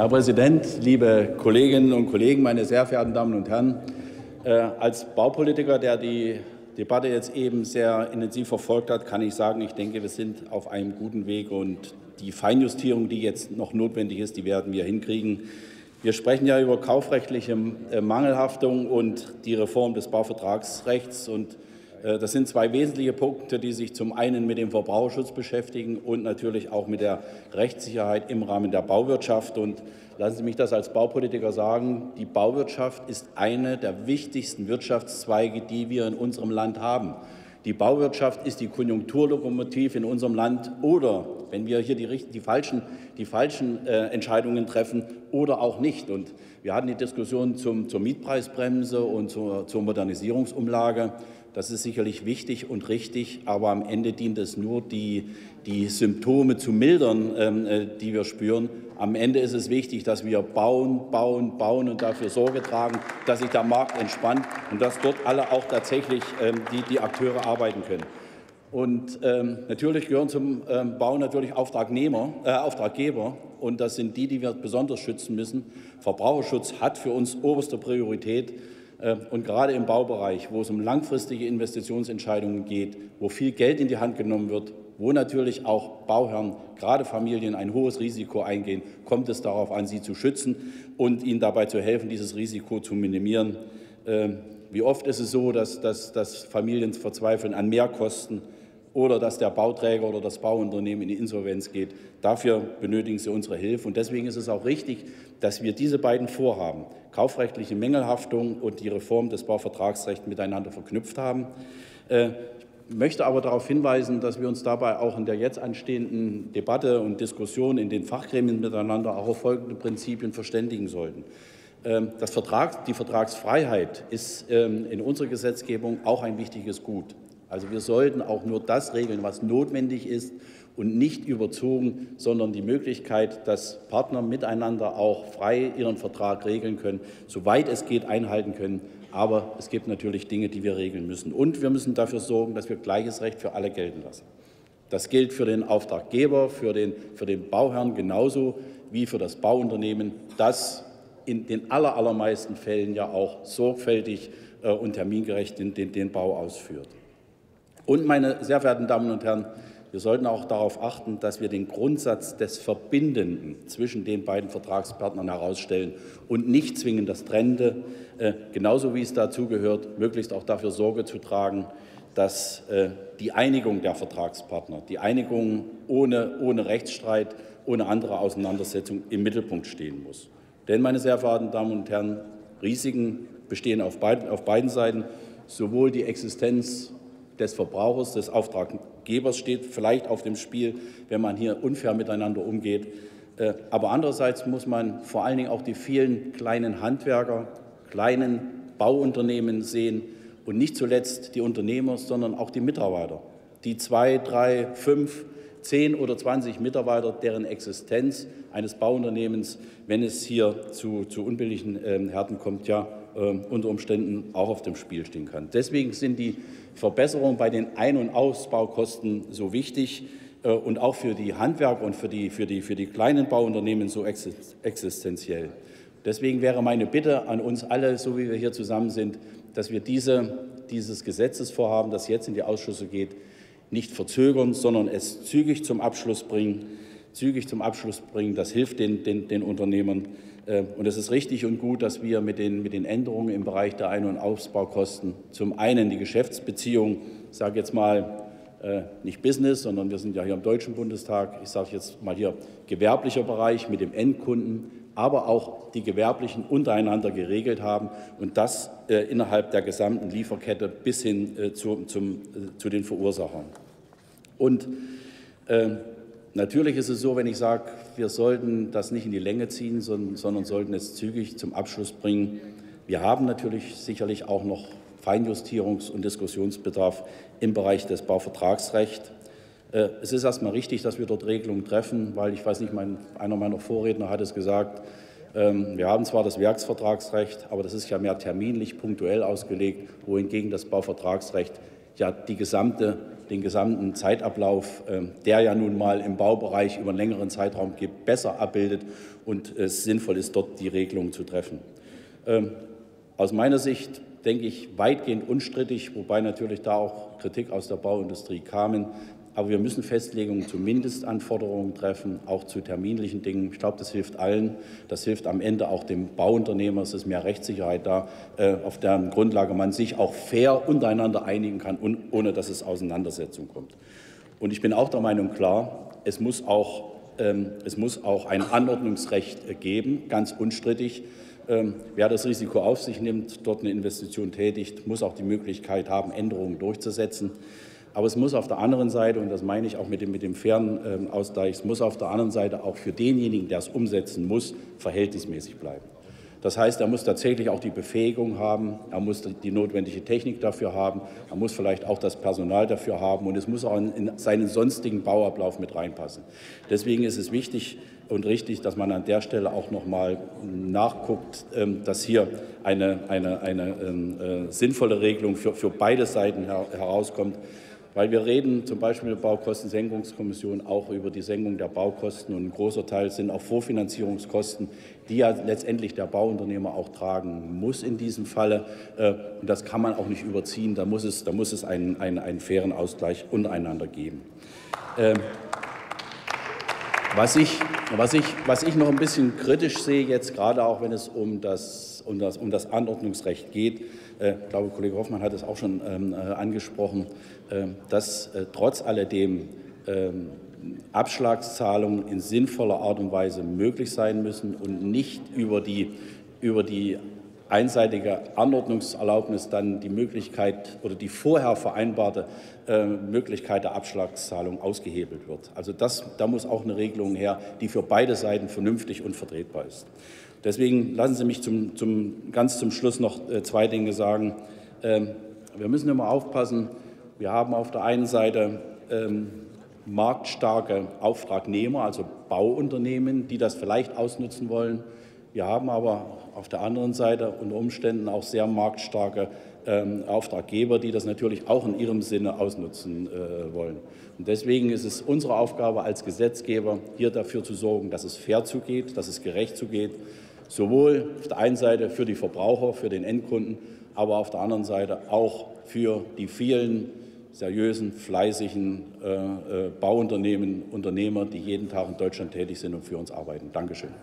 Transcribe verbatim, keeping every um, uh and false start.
Herr Präsident, liebe Kolleginnen und Kollegen, meine sehr verehrten Damen und Herren! Als Baupolitiker, der die Debatte jetzt eben sehr intensiv verfolgt hat, kann ich sagen, ich denke, wir sind auf einem guten Weg und die Feinjustierung, die jetzt noch notwendig ist, die werden wir hinkriegen. Wir sprechen ja über kaufrechtliche Mangelhaftung und die Reform des Bauvertragsrechts, und das sind zwei wesentliche Punkte, die sich zum einen mit dem Verbraucherschutz beschäftigen und natürlich auch mit der Rechtssicherheit im Rahmen der Bauwirtschaft. Und lassen Sie mich das als Baupolitiker sagen, die Bauwirtschaft ist eine der wichtigsten Wirtschaftszweige, die wir in unserem Land haben. Die Bauwirtschaft ist die Konjunkturlokomotive in unserem Land, oder wenn wir hier die, die falschen, die falschen äh, Entscheidungen treffen oder auch nicht. Und wir hatten die Diskussion zum, zur Mietpreisbremse und zur, zur Modernisierungsumlage. Das ist sicherlich wichtig und richtig, aber am Ende dient es nur, die, die Symptome zu mildern, äh, die wir spüren. Am Ende ist es wichtig, dass wir bauen, bauen, bauen und dafür Sorge tragen, dass sich der Markt entspannt und dass dort alle auch tatsächlich äh, die, die Akteure arbeiten können. Und ähm, natürlich gehören zum ähm, Bau natürlich Auftragnehmer, äh, Auftraggeber, und das sind die, die wir besonders schützen müssen. Verbraucherschutz hat für uns oberste Priorität. Und gerade im Baubereich, wo es um langfristige Investitionsentscheidungen geht, wo viel Geld in die Hand genommen wird, wo natürlich auch Bauherren, gerade Familien, ein hohes Risiko eingehen, kommt es darauf an, sie zu schützen und ihnen dabei zu helfen, dieses Risiko zu minimieren. Wie oft ist es so, dass, dass, dass Familien verzweifeln an Mehrkosten oder dass der Bauträger oder das Bauunternehmen in die Insolvenz geht? Dafür benötigen sie unsere Hilfe. Und deswegen ist es auch richtig, dass wir diese beiden Vorhaben, kaufrechtliche Mängelhaftung und die Reform des Bauvertragsrechts, miteinander verknüpft haben. Ich möchte aber darauf hinweisen, dass wir uns dabei auch in der jetzt anstehenden Debatte und Diskussion in den Fachgremien miteinander auch auf folgende Prinzipien verständigen sollten. Das Vertrag, die Vertragsfreiheit ist in unserer Gesetzgebung auch ein wichtiges Gut. Also wir sollten auch nur das regeln, was notwendig ist, und nicht überzogen, sondern die Möglichkeit, dass Partner miteinander auch frei ihren Vertrag regeln können, soweit es geht, einhalten können. Aber es gibt natürlich Dinge, die wir regeln müssen. Und wir müssen dafür sorgen, dass wir gleiches Recht für alle gelten lassen. Das gilt für den Auftraggeber, für den, für den Bauherrn genauso wie für das Bauunternehmen, das in den aller, allermeisten Fällen ja auch sorgfältig äh, und termingerecht den, den, den Bau ausführt. Und, meine sehr verehrten Damen und Herren, wir sollten auch darauf achten, dass wir den Grundsatz des Verbindenden zwischen den beiden Vertragspartnern herausstellen und nicht zwingen das Trennende, äh, genauso wie es dazu gehört, möglichst auch dafür Sorge zu tragen, dass äh, die Einigung der Vertragspartner, die Einigung ohne, ohne Rechtsstreit, ohne andere Auseinandersetzung im Mittelpunkt stehen muss. Denn, meine sehr verehrten Damen und Herren, Risiken bestehen auf beiden, auf beiden Seiten, sowohl die Existenz des Verbrauchers, des Auftraggebers steht vielleicht auf dem Spiel, wenn man hier unfair miteinander umgeht. Aber andererseits muss man vor allen Dingen auch die vielen kleinen Handwerker, kleinen Bauunternehmen sehen und nicht zuletzt die Unternehmer, sondern auch die Mitarbeiter, die zwei, drei, fünf, zehn oder zwanzig Mitarbeiter, deren Existenz eines Bauunternehmens, wenn es hier zu, zu unbilligen Härten kommt, ja, unter Umständen auch auf dem Spiel stehen kann. Deswegen sind die Verbesserungen bei den Ein- und Ausbaukosten so wichtig und auch für die Handwerker und für die, für die, für die kleinen Bauunternehmen so existenziell. Deswegen wäre meine Bitte an uns alle, so wie wir hier zusammen sind, dass wir diese, dieses Gesetzesvorhaben, das jetzt in die Ausschüsse geht, nicht verzögern, sondern es zügig zum Abschluss bringen. Zügig zum Abschluss bringen, das hilft den, den, den Unternehmern. Und es ist richtig und gut, dass wir mit den, mit den Änderungen im Bereich der Ein- und Ausbaukosten zum einen die Geschäftsbeziehung, ich sage jetzt mal nicht Business, sondern wir sind ja hier im Deutschen Bundestag, ich sage jetzt mal hier gewerblicher Bereich mit dem Endkunden, aber auch die Gewerblichen untereinander geregelt haben, und das innerhalb der gesamten Lieferkette bis hin zu, zum, zu den Verursachern. Und äh, natürlich ist es so, wenn ich sage, wir sollten das nicht in die Länge ziehen, sondern, sondern sollten es zügig zum Abschluss bringen. Wir haben natürlich sicherlich auch noch Feinjustierungs- und Diskussionsbedarf im Bereich des Bauvertragsrechts. Es ist erstmal richtig, dass wir dort Regelungen treffen, weil ich weiß nicht, mein, einer meiner Vorredner hat es gesagt, wir haben zwar das Werksvertragsrecht, aber das ist ja mehr terminlich, punktuell ausgelegt, wohingegen das Bauvertragsrecht ja die gesamte den gesamten Zeitablauf, der ja nun mal im Baubereich über einen längeren Zeitraum gibt, besser abbildet und es sinnvoll ist, dort die Regelungen zu treffen. Aus meiner Sicht denke ich weitgehend unstrittig, wobei natürlich da auch Kritik aus der Bauindustrie kamen. Aber wir müssen Festlegungen zu Mindestanforderungen treffen, auch zu terminlichen Dingen. Ich glaube, das hilft allen. Das hilft am Ende auch dem Bauunternehmer. Es ist mehr Rechtssicherheit da, auf deren Grundlage man sich auch fair untereinander einigen kann, ohne dass es Auseinandersetzungen kommt. Und ich bin auch der Meinung, klar, es muss auch, es muss auch ein Anordnungsrecht geben, ganz unstrittig. Wer das Risiko auf sich nimmt, dort eine Investition tätigt, muss auch die Möglichkeit haben, Änderungen durchzusetzen. Aber es muss auf der anderen Seite, und das meine ich auch mit dem, mit dem fairen äh, Ausgleich, es muss auf der anderen Seite auch für denjenigen, der es umsetzen muss, verhältnismäßig bleiben. Das heißt, er muss tatsächlich auch die Befähigung haben, er muss die notwendige Technik dafür haben, er muss vielleicht auch das Personal dafür haben und es muss auch in, in seinen sonstigen Bauablauf mit reinpassen. Deswegen ist es wichtig und richtig, dass man an der Stelle auch noch mal nachguckt, ähm, dass hier eine, eine, eine ähm, äh, sinnvolle Regelung für, für beide Seiten her, herauskommt. Weil wir reden zum Beispiel in der Baukostensenkungskommission auch über die Senkung der Baukosten und ein großer Teil sind auch Vorfinanzierungskosten, die ja letztendlich der Bauunternehmer auch tragen muss in diesem Falle. Und das kann man auch nicht überziehen, da muss es, da muss es einen, einen, einen fairen Ausgleich untereinander geben. Ähm Was ich, was, ich, was ich noch ein bisschen kritisch sehe, jetzt gerade auch wenn es um das, um das, um das Anordnungsrecht geht, äh, ich glaube, Kollege Hoffmann hat es auch schon ähm, angesprochen, äh, dass äh, trotz alledem äh, Abschlagszahlungen in sinnvoller Art und Weise möglich sein müssen und nicht über die, über die einseitige Anordnungserlaubnis dann die Möglichkeit oder die vorher vereinbarte äh, Möglichkeit der Abschlagszahlung ausgehebelt wird. Also das, da muss auch eine Regelung her, die für beide Seiten vernünftig und vertretbar ist. Deswegen lassen Sie mich zum, zum, ganz zum Schluss noch äh, zwei Dinge sagen. Ähm, wir müssen immer aufpassen, wir haben auf der einen Seite ähm, marktstarke Auftragnehmer, also Bauunternehmen, die das vielleicht ausnutzen wollen. Wir haben aber auf der anderen Seite unter Umständen auch sehr marktstarke ähm, Auftraggeber, die das natürlich auch in ihrem Sinne ausnutzen äh, wollen. Und deswegen ist es unsere Aufgabe als Gesetzgeber, hier dafür zu sorgen, dass es fair zugeht, dass es gerecht zugeht, sowohl auf der einen Seite für die Verbraucher, für den Endkunden, aber auf der anderen Seite auch für die vielen seriösen, fleißigen äh, Bauunternehmen, Unternehmer, die jeden Tag in Deutschland tätig sind und für uns arbeiten. Dankeschön.